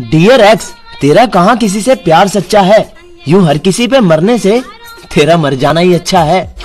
Dear x, तेरा कहाँ किसी से प्यार सच्चा है, यूँ हर किसी पे मरने से तेरा मर जाना ही अच्छा है।